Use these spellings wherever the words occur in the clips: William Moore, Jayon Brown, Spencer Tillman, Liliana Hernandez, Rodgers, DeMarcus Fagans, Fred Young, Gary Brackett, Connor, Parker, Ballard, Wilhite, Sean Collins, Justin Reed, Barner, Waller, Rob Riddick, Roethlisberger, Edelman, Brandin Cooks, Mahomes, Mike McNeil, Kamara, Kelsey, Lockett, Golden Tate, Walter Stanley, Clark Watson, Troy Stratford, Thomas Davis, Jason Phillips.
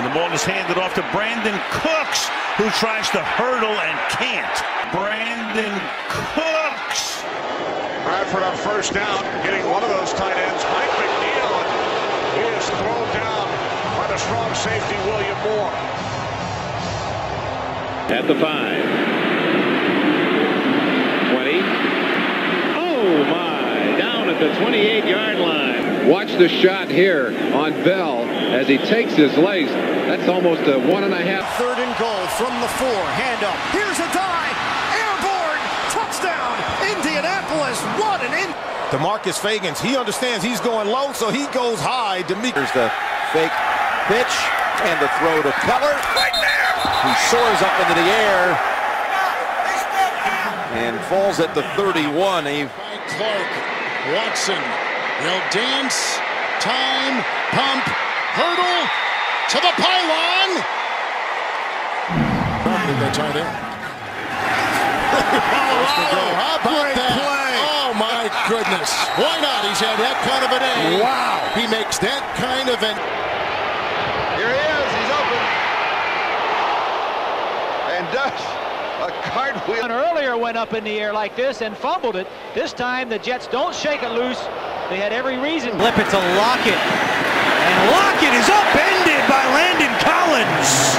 And the ball is handed off to Brandin Cooks, who tries to hurdle and can't. Brandin Cooks. Bradford on first down, getting one of those tight ends. Mike McNeil is thrown down by the strong safety, William Moore. At the 5. 20. Oh, my. Down at the 28-yard line. Watch the shot here on Bell as he takes his legs. That's almost a 1.5. Third and goal from the 4. Hand up. Here's a dive. Airborne. Touchdown. Indianapolis. What an in. DeMarcus Fagans. He understands he's going low, so he goes high. Here's the fake pitch and the throw to Keller. Right there. He soars up into the air and falls at the 31. Clark Watson. They'll dance, time, pump, hurdle to the pylon. They tied in. How about that play? Oh my goodness! Why not? He's had that kind of a day. Wow! He makes that kind of an. Here he is. He's open. And does a cartwheel. And earlier went up in the air like this and fumbled it. This time the Jets don't shake it loose. They had every reason. Flip it to Lockett. And Lockett is upended by Landon Collins.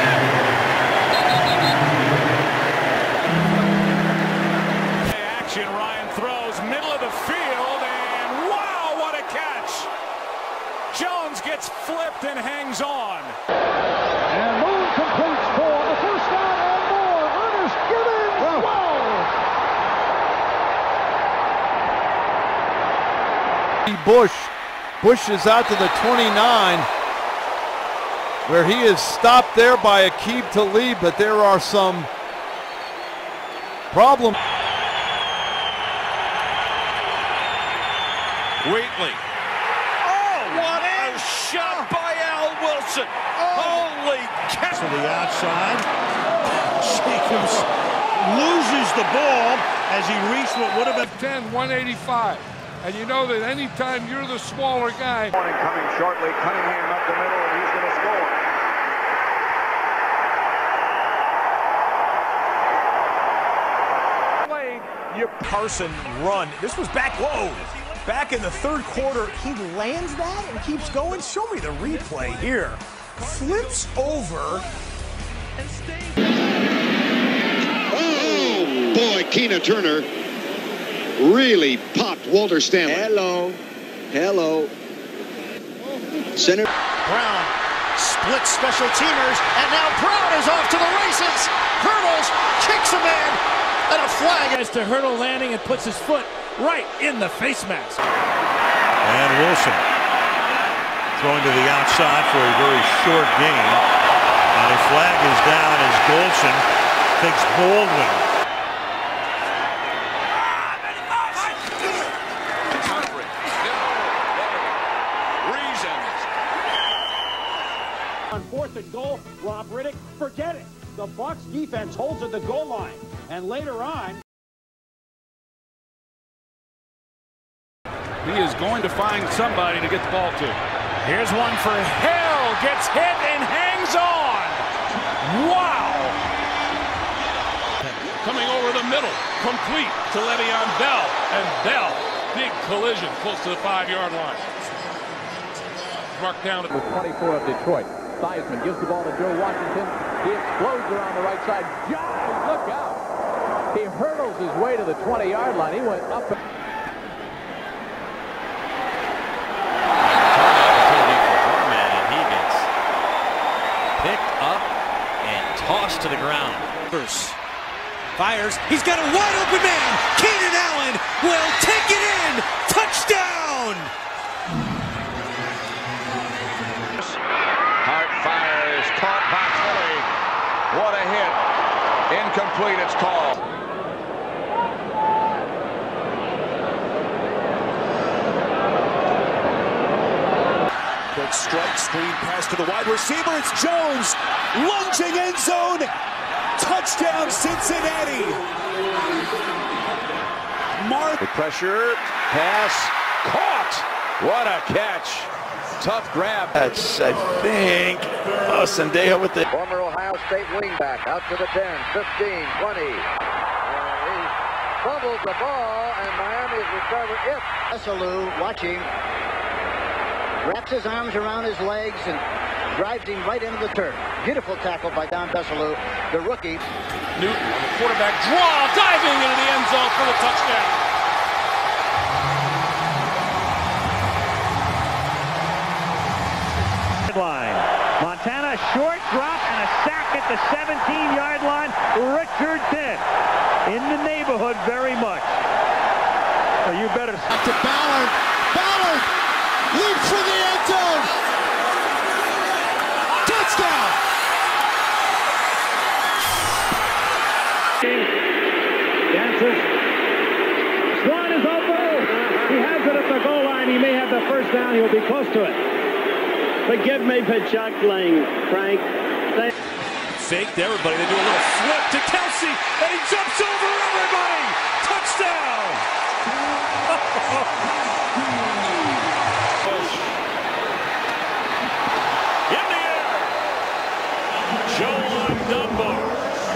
Action, Ryan throws middle of the field, and wow, what a catch. Jones gets flipped and hangs on. And Moon completes for the first down. Bush is out to the 29, where he is stopped there by Aqib Tlaib, but there are some problems. Wheatley. Oh, what a shot by Al Wilson. Holy cow. To the outside. Jacobs loses the ball as he reached what would have been 10, 185. And you know that any time you're the smaller guy. Coming shortly, Cunningham up the middle, and he's going to score. Play your Carson run. This was back. Whoa! Back in the third quarter, he lands that and keeps going. Show me the replay here. Flips over. Oh boy, Kena Turner. Really popped Walter Stanley. Hello. Center. Brown splits special teamers, and now Brown is off to the races. Hurdles, kicks a man, and a flag. As to hurdle landing and puts his foot right in the face mask. And Wilson throwing to the outside for a very short gain. And a flag is down as Golson takes Baldwin. On fourth and goal, Rob Riddick, forget it. The Bucs defense holds at the goal line. And later on, he is going to find somebody to get the ball to. Here's one for Hill. Gets hit and hangs on. Wow. Coming over the middle, complete to Le'Veon Bell. And Bell, big collision close to the 5-yard line. Marked down at the 24 of Detroit. Seisman gives the ball to Joe Washington. He explodes around the right side. Josh, look out! He hurdles his way to the 20-yard line. He went up. And he gets picked up and tossed to the ground. Fires. He's got a wide open man. Keenan Allen will take it in. Touchdown! Caught by Tully. What a hit. Incomplete, it's called. Quick strike, screen pass to the wide receiver. It's Jones. Lunging end zone. Touchdown, Cincinnati. Mark. The pressure. Pass. Caught. What a catch. tough grab. That's, I think, Sendejo with the former Ohio State wingback out to the 10, 15, 20. He fumbles the ball, and Miami has recovered it. Bessillieu watching, wraps his arms around his legs and drives him right into the turf. Beautiful tackle by Don Bessillieu, the rookie. Newton, the quarterback draw, diving into the end zone for the touchdown. Line. Montana, short drop and a sack at the 17-yard line. Richardson in the neighborhood very much. So you better stop to Ballard. Ballard leaps for the end zone. Touchdown. Dances. Swan is over. He has it at the goal line. He may have the first down. He'll be close to it. Forgive me for chuckling, Frank. Faked everybody. They do a little flip to Kelsey, and he jumps over everybody. Touchdown! In the air. Joe Lobdumbo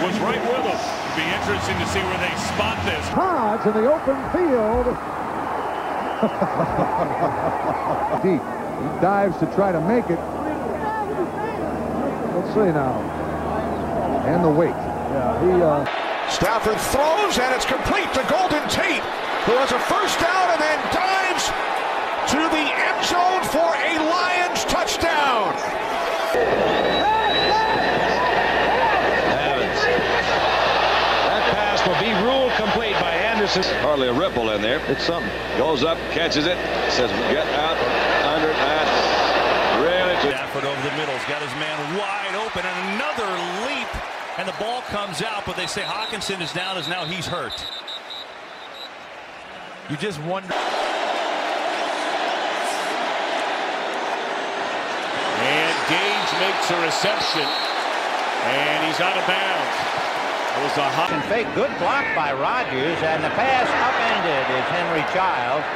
was right with him. It'll be interesting to see where they spot this. Pods in the open field. Deep. He dives to try to make it. Let's see now. And the weight. Yeah, he. Stafford throws, and it's complete to Golden Tate, who has a first down and then dives to the end zone for a Lions touchdown. Evans. That pass will be ruled complete by Anderson. Hardly a ripple in there. It's something. Goes up, catches it, says, "Get out." Stafford over the middle's got his man wide open, and another leap, and the ball comes out. But they say Hockinson is down, as now he's hurt. You just wonder. And Gage makes a reception, and he's out of bounds. It was a hot and fake. Good block by Rodgers, and the pass upended is Henry Childs.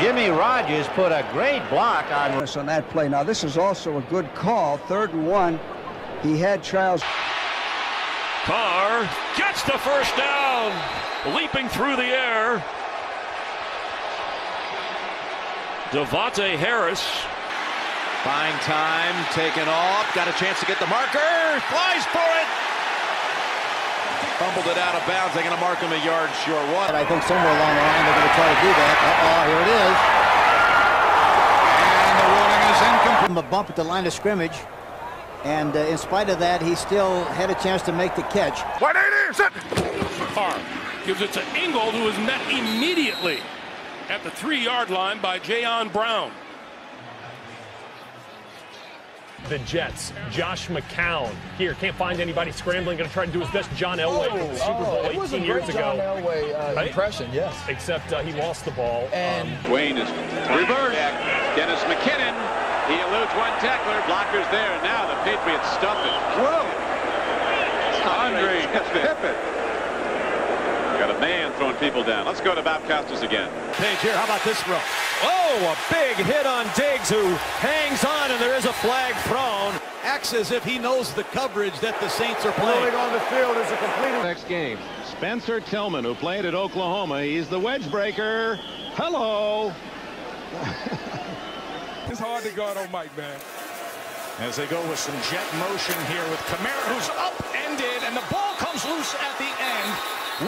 Jimmy Rogers put a great block on us on that play. Now, this is also a good call. 3rd and 1. He had Charles. Carr gets the first down, leaping through the air. Devontae Harris. Fine time, taken off. Got a chance to get the marker. Flies for it. Fumbled it out of bounds. They're going to mark him a yard short. One. I think somewhere along the line they're going to try to do that. Uh-oh, here it is. And the ruling is incomplete. From a bump at the line of scrimmage. And in spite of that, he still had a chance to make the catch. 180, set! Carr gives it to Engle, who is met immediately at the 3-yard line by Jayon Brown. The Jets, Josh McCown here, can't find anybody scrambling, going to try to do his best. John Elway from Super Bowl 18 was a great years John ago. Elway right? Impression, yes. Except he lost the ball. And Wayne is reversed. Dennis McKinnon, he eludes one tackler, blockers there, and now the Patriots stuff it. Whoa! Andre Pippen. Got a man throwing people down. Let's go to Bob Costas again. Page here, how about this throw? Oh, a big hit on Diggs, who hangs on, and there is a flag thrown. Acts as if he knows the coverage that the Saints are playing. Rolling on the field is a completed. Next game, Spencer Tillman, who played at Oklahoma. He's the wedge breaker. Hello. It's hard to guard on Mike, man. As they go with some jet motion here with Kamara, who's upended, and the ball comes loose at the end.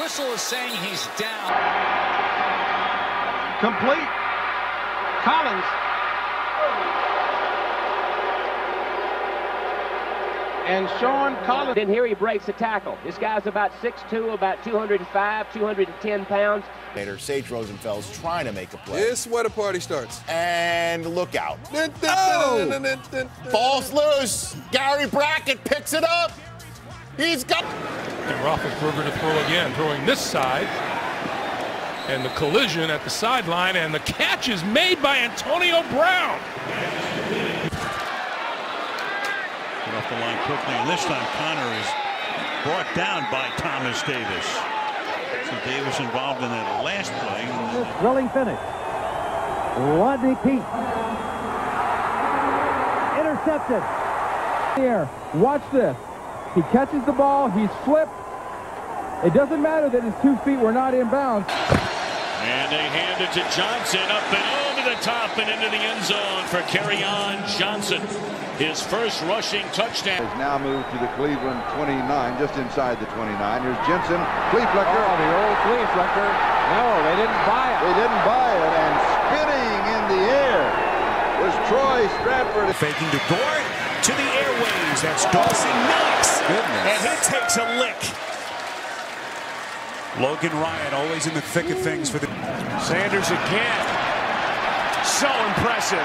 Whistle is saying he's down. Complete. Collins. And Sean Collins. And here he breaks a tackle. This guy's about 6'2", about 205, 210 pounds. Later, Sage Rosenfeld's trying to make a play. This is where the party starts. And look out. Oh! Falls loose. Gary Brackett picks it up. He's got... And Roethlisberger to throw again, throwing this side. And the collision at the sideline, and the catch is made by Antonio Brown. Get off the line quickly, and this time Connor is brought down by Thomas Davis. So Davis involved in that last play. Thrilling finish. Rodney Pete. intercepted. Here, watch this. He catches the ball, he slipped. It doesn't matter that his 2 feet were not in bounds. And they hand it to Johnson, up and over the top and into the end zone for Kerryon Johnson. His first rushing touchdown. Has now moved to the Cleveland 29, just inside the 29. Here's Jensen, Fleeflecker. Oh, the old Fleeflecker. No, they didn't buy it. They didn't buy it, and spinning in the air was Troy Stratford. Faking to Gord, to the airways. That's Dawson Knox. Goodness. And he takes a lick. Logan Ryan always in the thick of things for the... Sanders again. So impressive.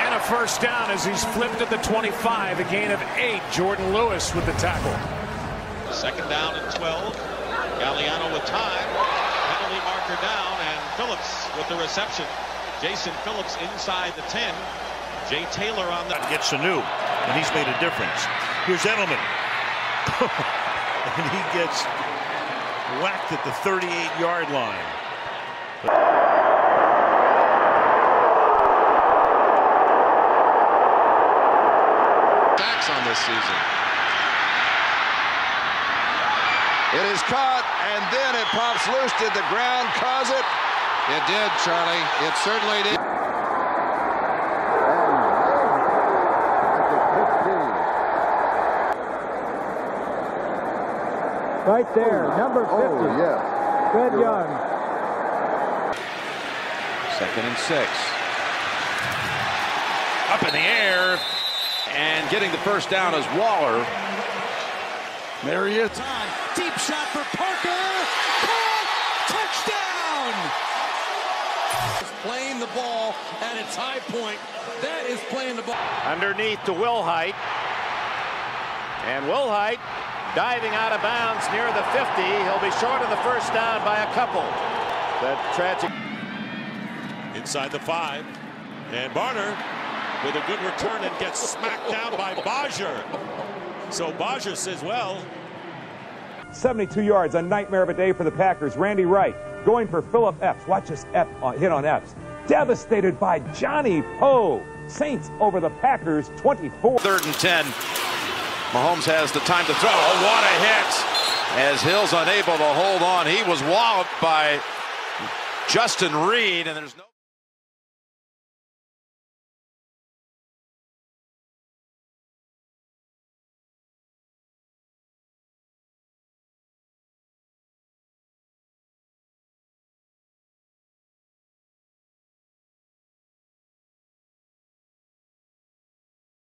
And a first down as he's flipped at the 25. A gain of 8. Jordan Lewis with the tackle. Second down and 12. Galliano with time. Penalty marker down. And Phillips with the reception. Jason Phillips inside the 10. Jay Taylor on the... Gets Sanu. And he's made a difference. Here's Edelman. And he gets... whacked at the 38-yard line. Sacks on this season. It is caught, and then it pops loose. Did the ground cause it? It did, Charlie. It certainly did. Right there, number 50. Oh, yeah. Fred Young. Second and 6. Up in the air. And getting the first down is Waller. There he is. Deep shot for Parker. Caught. Touchdown. Playing the ball at its high point. That is playing the ball. Underneath to Wilhite. And Wilhite. Diving out of bounds near the 50. He'll be short of the first down by a couple. That tragic. Inside the 5. And Barner with a good return and gets smacked down by Bajer. So Bajer says, well. 72 yards, a nightmare of a day for the Packers. Randy Wright going for Phillip Epps. Watch this hit on Epps. Devastated by Johnny Poe. Saints over the Packers, 24. Third and 10. Mahomes has the time to throw. Oh, what a hit. As Hill's unable to hold on. He was walloped by Justin Reed. And there's no...